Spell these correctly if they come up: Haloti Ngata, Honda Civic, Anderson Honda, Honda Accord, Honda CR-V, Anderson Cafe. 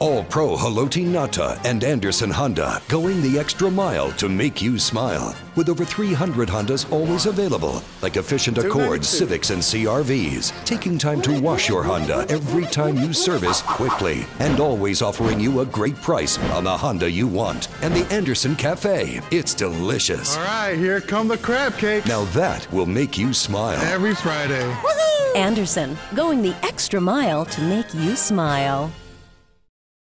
All-Pro Haloti Ngata and Anderson Honda, going the extra mile to make you smile. With over 300 Hondas always available, like efficient Accords, Civics, and CR-Vs, taking time to wash your Honda every time you service quickly, and always offering you a great price on the Honda you want. And the Anderson Cafe, it's delicious. All right, here come the crab cakes. Now that will make you smile. Every Friday. Woohoo! Anderson, going the extra mile to make you smile.